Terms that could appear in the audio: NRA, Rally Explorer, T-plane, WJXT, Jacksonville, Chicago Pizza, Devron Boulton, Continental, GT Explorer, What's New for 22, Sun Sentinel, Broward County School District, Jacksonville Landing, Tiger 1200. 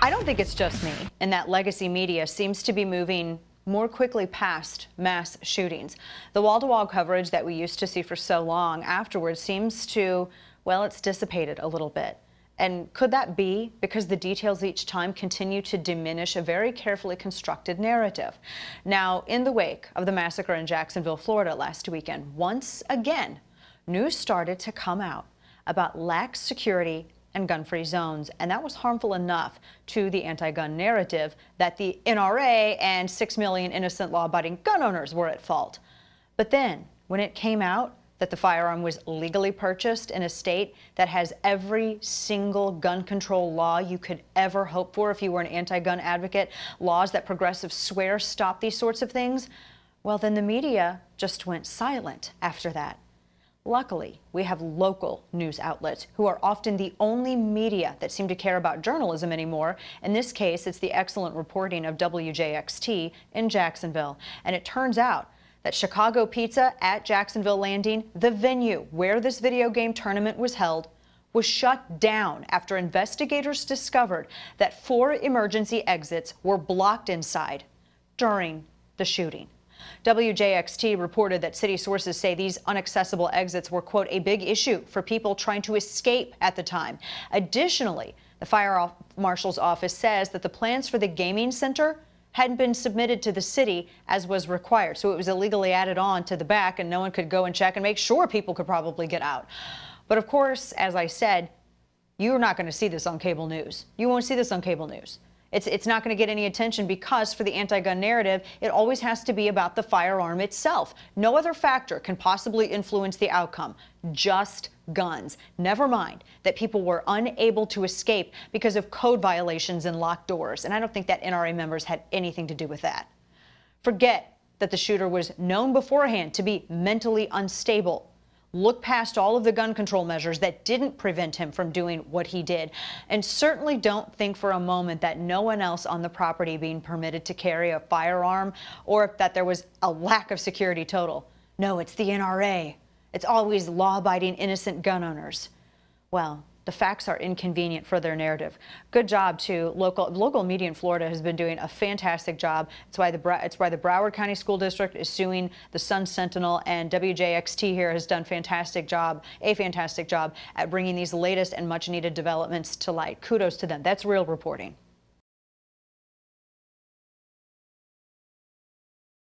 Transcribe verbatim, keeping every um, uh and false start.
I don't think it's just me, and that legacy media seems to be moving more quickly past mass shootings. The wall-to-wall coverage that we used to see for so long afterwards seems to, well, it's dissipated a little bit. And could that be because the details each time continue to diminish a very carefully constructed narrative? Now, in the wake of the massacre in Jacksonville, Florida last weekend, once again, news started to come out about lax security and gun-free zones, and that was harmful enough to the anti-gun narrative that the N R A and six million innocent law-abiding gun owners were at fault. But then, when it came out that the firearm was legally purchased in a state that has every single gun control law you could ever hope for if you were an anti-gun advocate, laws that progressives swear stop these sorts of things, well, then the media just went silent after that. Luckily, we have local news outlets who are often the only media that seem to care about journalism anymore. In this case, it's the excellent reporting of W J X T in Jacksonville. And it turns out that Chicago Pizza at Jacksonville Landing, the venue where this video game tournament was held, was shut down after investigators discovered that four emergency exits were blocked inside during the shooting. W J X T reported that city sources say these inaccessible exits were, quote, a big issue for people trying to escape at the time. Additionally, the fire marshal's office says that the plans for the gaming center hadn't been submitted to the city as was required, so it was illegally added on to the back and no one could go and check and make sure people could probably get out. But of course, as I said, you're not going to see this on cable news. You won't see this on cable news. It's, it's not going to get any attention because for the anti-gun narrative, it always has to be about the firearm itself. No other factor can possibly influence the outcome, just guns. Never mind that people were unable to escape because of code violations and locked doors. And I don't think that N R A members had anything to do with that. Forget that the shooter was known beforehand to be mentally unstable. Look past all of the gun control measures that didn't prevent him from doing what he did. And certainly don't think for a moment that no one else on the property being permitted to carry a firearm or that there was a lack of security total. No, it's the N R A. It's always law-abiding, innocent gun owners. Well, the facts are inconvenient for their narrative. Good job to local local media in Florida has been doing a fantastic job. It's why the it's why the Broward County School District is suing the Sun Sentinel, and W J X T here has done fantastic job a fantastic job at bringing these latest and much needed developments to light. Kudos to them. That's real reporting.